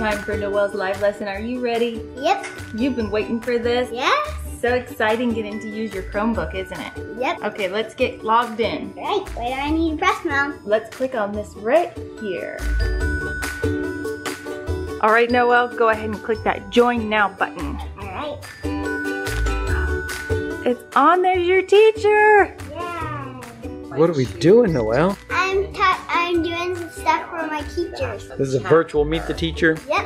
time for Noelle's live lesson. Are you ready? Yep. You've been waiting for this? Yes. So exciting getting to use your Chromebook, isn't it? Yep. Okay, let's get logged in. Right, where do I need to press now? Let's click on this right here. All right, Noelle, go ahead and click that Join Now button. All right. It's on, there's your teacher. Yeah. What are we doing, Noelle? I'm doing some stuff for my teachers. This is a virtual Meet the Teacher? Yep.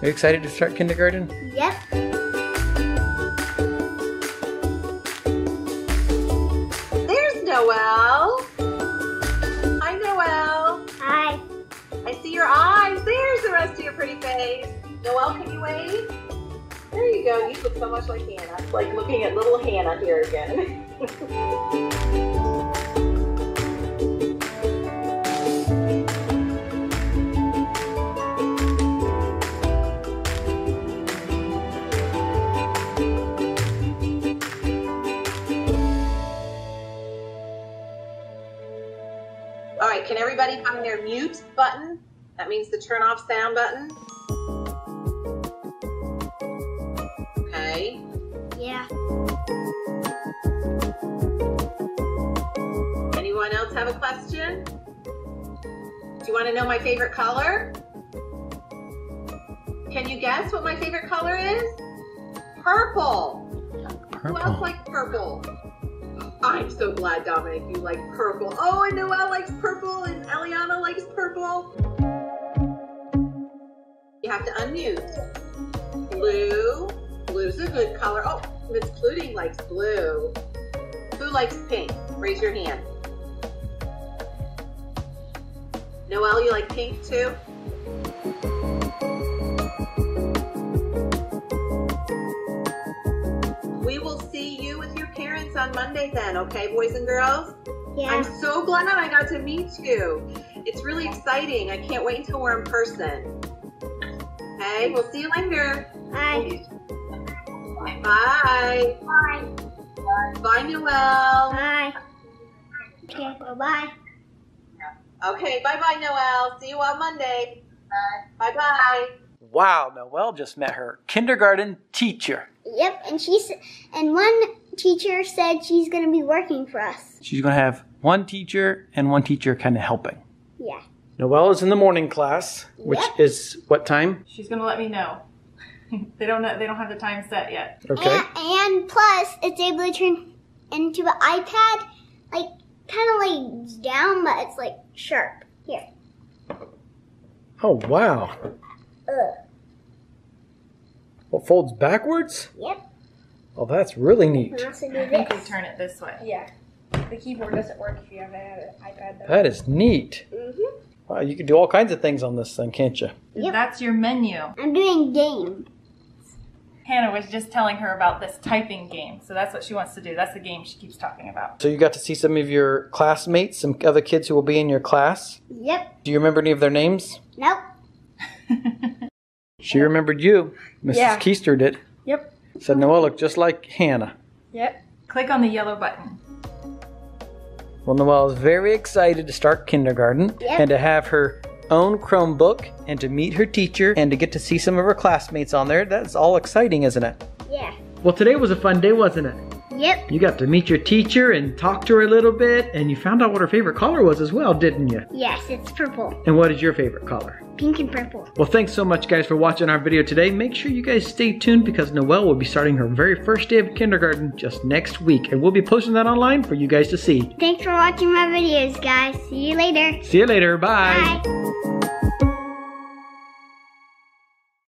Are you excited to start kindergarten? Yep. There's Noelle. Hi, Noelle. Hi. I see your eyes. There's the rest of your pretty face. Noelle, can you wave? There you go, you look so much like Hannah. It's like looking at little Hannah here again. All right, can everybody find their mute button? That means the turn off sound button. Yeah. Anyone else have a question? Do you want to know my favorite color? Can you guess what my favorite color is? Purple. Who else likes purple? I'm so glad, Dominic, you like purple. Oh, and Noelle likes purple and Eliana likes purple. You have to unmute. Blue. Blue's a good color. Oh, Miss Cluting likes blue. Who likes pink? Raise your hand. Noelle, you like pink too? We will see you with your parents on Monday then, okay, boys and girls? Yeah. I'm so glad I got to meet you. It's really exciting. I can't wait until we're in person. Okay, we'll see you later. Bye. Bye. Bye. Bye, Noelle. Bye. Okay, bye-bye. Okay, bye-bye, Noelle. See you on Monday. Bye. Bye-bye. Wow, Noelle just met her kindergarten teacher. Yep, and one teacher said she's going to be working for us. She's going to have one teacher and one teacher kind of helping. Yeah. Noelle is in the morning class, which is what time? She's going to let me know. They don't have the time set yet. Okay. And plus, it's able to turn into an iPad, like kind of like down, but it's like sharp here. Oh wow! Well, folds backwards. Yep. Oh, that's really neat. I think we turn it this way. Yeah. The keyboard doesn't work if you have an iPad. Though. That is neat. Mhm. Wow, you can do all kinds of things on this thing, can't you? Yep. That's your menu. I'm doing game. Hannah was just telling her about this typing game, so that's what she wants to do. That's the game she keeps talking about. So you got to see some of your classmates, some other kids who will be in your class? Yep. Do you remember any of their names? Nope. She remembered you. Mrs. Keister did. Yep. Said Noelle looked just like Hannah. Yep. Click on the yellow button. Well, Noelle is very excited to start kindergarten and to have her own Chromebook and to meet her teacher and to get to see some of her classmates on there. That's all exciting, isn't it? Yeah. Well, today was a fun day, wasn't it? Yep. You got to meet your teacher and talk to her a little bit, and you found out what her favorite color was as well, didn't you? Yes, it's purple. And what is your favorite color? Pink and purple. Well, thanks so much, guys, for watching our video today. Make sure you guys stay tuned because Noelle will be starting her very first day of kindergarten just next week, and we'll be posting that online for you guys to see. Thanks for watching my videos, guys. See you later. See you later. Bye. Bye.